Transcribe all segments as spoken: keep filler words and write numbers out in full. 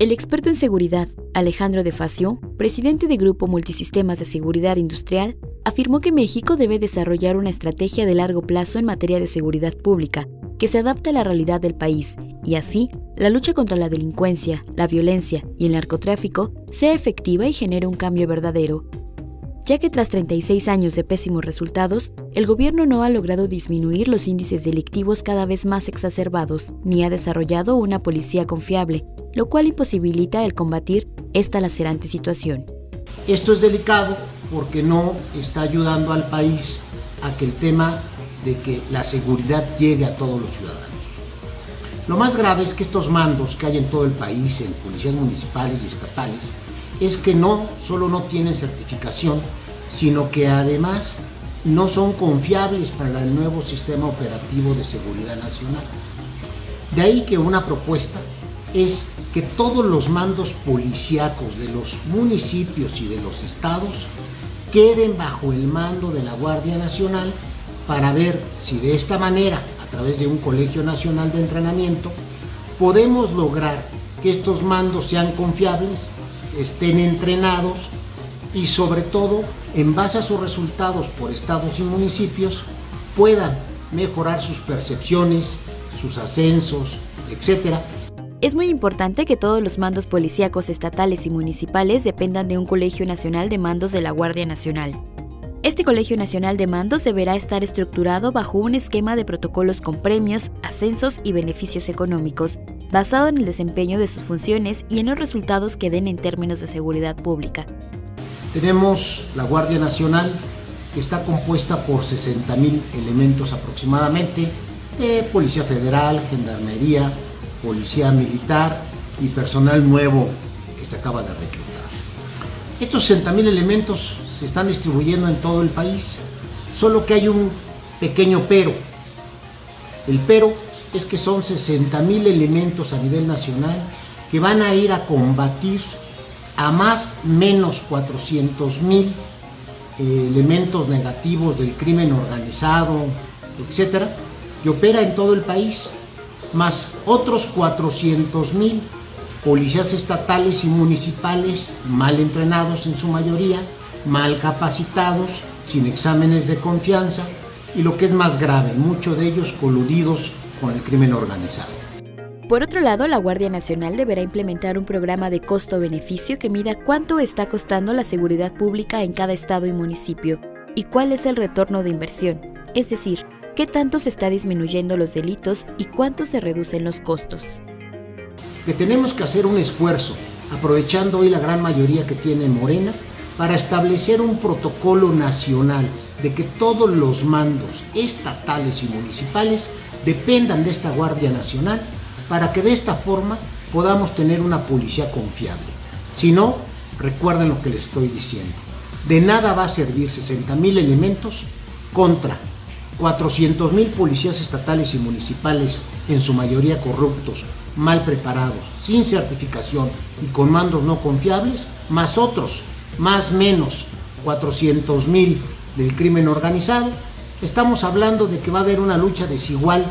El experto en seguridad, Alejandro de Facio, presidente de Grupo Multisistemas de Seguridad Industrial, afirmó que México debe desarrollar una estrategia de largo plazo en materia de seguridad pública que se adapte a la realidad del país y así la lucha contra la delincuencia, la violencia y el narcotráfico sea efectiva y genere un cambio verdadero, ya que tras treinta y seis años de pésimos resultados, el gobierno no ha logrado disminuir los índices delictivos cada vez más exacerbados, ni ha desarrollado una policía confiable, lo cual imposibilita el combatir esta lacerante situación. Esto es delicado porque no está ayudando al país a que el tema de que la seguridad llegue a todos los ciudadanos. Lo más grave es que estos mandos que hay en todo el país, en policías municipales y estatales, es que no solo no tienen certificación, sino que además no son confiables para el nuevo sistema operativo de seguridad nacional. De ahí que una propuesta es que todos los mandos policíacos de los municipios y de los estados queden bajo el mando de la Guardia Nacional para ver si de esta manera, a través de un Colegio Nacional de Entrenamiento, podemos lograr que estos mandos sean confiables, estén entrenados y sobre todo, en base a sus resultados por estados y municipios, puedan mejorar sus percepciones, sus ascensos, etcétera. Es muy importante que todos los mandos policíacos estatales y municipales dependan de un Colegio Nacional de Mandos de la Guardia Nacional. Este Colegio Nacional de Mandos deberá estar estructurado bajo un esquema de protocolos con premios, ascensos y beneficios económicos, basado en el desempeño de sus funciones y en los resultados que den en términos de seguridad pública. Tenemos la Guardia Nacional, que está compuesta por sesenta mil elementos aproximadamente, de Policía Federal, Gendarmería, Policía Militar y personal nuevo que se acaba de reclutar. Estos sesenta mil elementos se están distribuyendo en todo el país, solo que hay un pequeño pero. El pero es que son sesenta mil elementos a nivel nacional que van a ir a combatir a más o menos cuatrocientos mil eh, elementos negativos del crimen organizado, etcétera, que opera en todo el país, más otros cuatrocientos mil policías estatales y municipales mal entrenados en su mayoría, mal capacitados, sin exámenes de confianza y lo que es más grave, muchos de ellos coludidos con el crimen organizado. Por otro lado, la Guardia Nacional deberá implementar un programa de costo-beneficio que mida cuánto está costando la seguridad pública en cada estado y municipio y cuál es el retorno de inversión, es decir, qué tanto se está disminuyendo los delitos y cuánto se reducen los costos. Que tenemos que hacer un esfuerzo, aprovechando hoy la gran mayoría que tiene Morena, para establecer un protocolo nacional de que todos los mandos estatales y municipales dependan de esta Guardia Nacional para que de esta forma podamos tener una policía confiable. Si no, recuerden lo que les estoy diciendo. De nada va a servir sesenta mil elementos contra cuatrocientos mil policías estatales y municipales, en su mayoría corruptos, mal preparados, sin certificación y con mandos no confiables, más otros, más menos cuatrocientos mil del crimen organizado. Estamos hablando de que va a haber una lucha desigual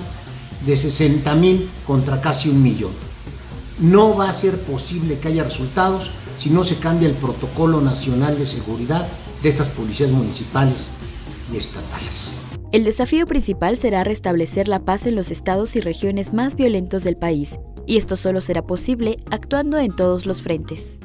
de sesenta mil contra casi un millón. No va a ser posible que haya resultados si no se cambia el protocolo nacional de seguridad de estas policías municipales y estatales. El desafío principal será restablecer la paz en los estados y regiones más violentos del país, y esto solo será posible actuando en todos los frentes.